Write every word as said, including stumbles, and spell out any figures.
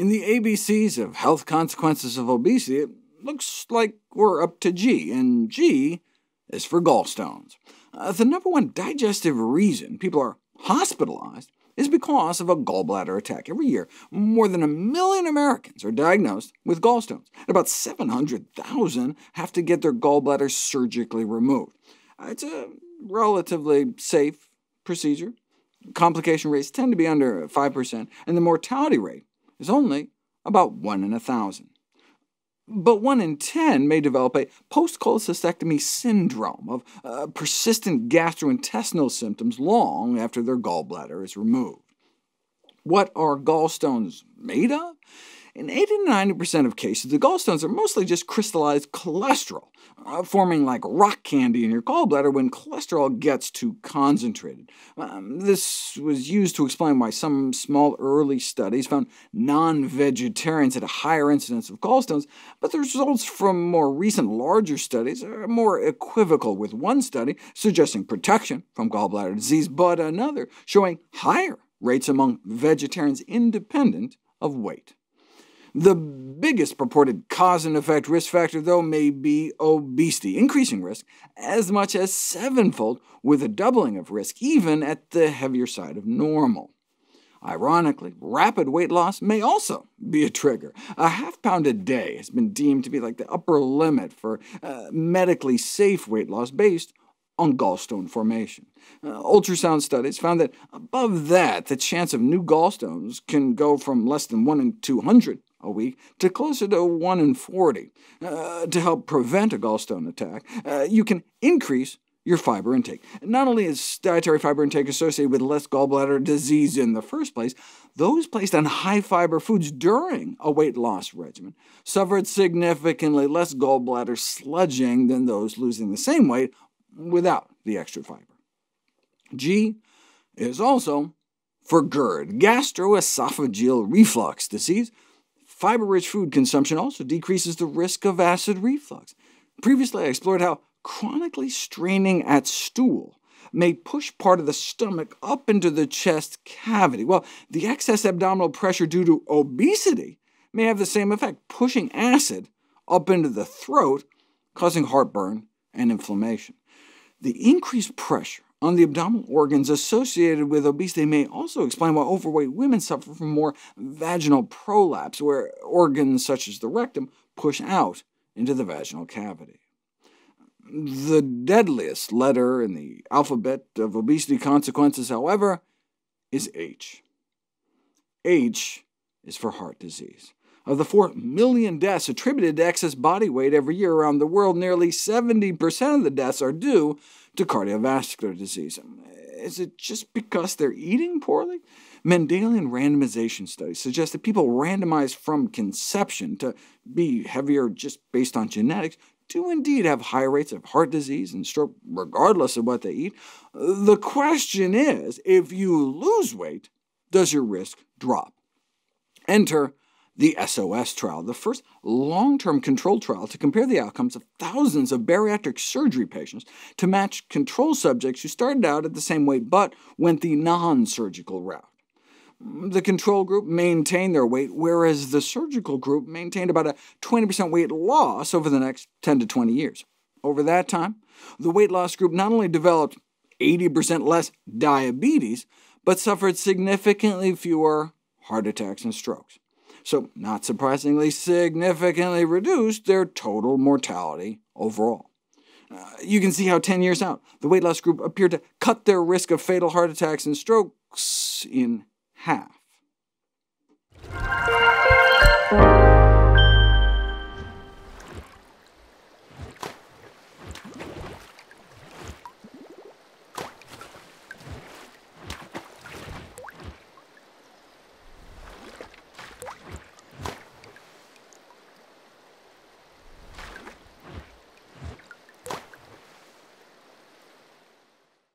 In the A B Cs of health consequences of obesity, it looks like we're up to G, and G is for gallstones. Uh, the number one digestive reason people are hospitalized is because of a gallbladder attack. Every year, more than a million Americans are diagnosed with gallstones, and about seven hundred thousand have to get their gallbladder surgically removed. It's a relatively safe procedure. Complication rates tend to be under five percent, and the mortality rate is only about one in a thousand. But one in ten may develop a post-cholecystectomy syndrome of uh, persistent gastrointestinal symptoms long after their gallbladder is removed. What are gallstones made of? In eighty to ninety percent of cases, the gallstones are mostly just crystallized cholesterol, uh, forming like rock candy in your gallbladder when cholesterol gets too concentrated. Um, this was used to explain why some small early studies found non-vegetarians had a higher incidence of gallstones, but the results from more recent, larger studies are more equivocal, with one study suggesting protection from gallbladder disease, but another showing higher rates among vegetarians independent of weight. The biggest purported cause and effect risk factor, though, may be obesity, increasing risk as much as sevenfold, with a doubling of risk, even at the heavier side of normal. Ironically, rapid weight loss may also be a trigger. A half pound a day has been deemed to be like the upper limit for uh, medically safe weight loss based on gallstone formation. Uh, ultrasound studies found that above that, the chance of new gallstones can go from less than one in two hundred a week to closer to one in forty. Uh, to help prevent a gallstone attack, uh, you can increase your fiber intake. Not only is dietary fiber intake associated with less gallbladder disease in the first place, those placed on high-fiber foods during a weight loss regimen suffered significantly less gallbladder sludging than those losing the same weight without the extra fiber. G is also for GERD, gastroesophageal reflux disease. Fiber-rich food consumption also decreases the risk of acid reflux. Previously, I explored how chronically straining at stool may push part of the stomach up into the chest cavity. Well, the excess abdominal pressure due to obesity may have the same effect, pushing acid up into the throat, causing heartburn and inflammation. The increased pressure on the abdominal organs associated with obesity may also explain why overweight women suffer from more vaginal prolapse, where organs such as the rectum push out into the vaginal cavity. The deadliest letter in the alphabet of obesity consequences, however, is H. H is for heart disease. Of the four million deaths attributed to excess body weight every year around the world, nearly seventy percent of the deaths are due to cardiovascular disease. Is it just because they're eating poorly? Mendelian randomization studies suggest that people randomized from conception to be heavier just based on genetics do indeed have high rates of heart disease and stroke regardless of what they eat. The question is, if you lose weight, does your risk drop? Enter the S O S trial, the first long-term control trial to compare the outcomes of thousands of bariatric surgery patients to match control subjects who started out at the same weight but went the non-surgical route. The control group maintained their weight, whereas the surgical group maintained about a twenty percent weight loss over the next ten to twenty years. Over that time, the weight loss group not only developed eighty percent less diabetes, but suffered significantly fewer heart attacks and strokes, so not surprisingly significantly reduced their total mortality overall. Uh, you can see how ten years out, the weight loss group appeared to cut their risk of fatal heart attacks and strokes in half.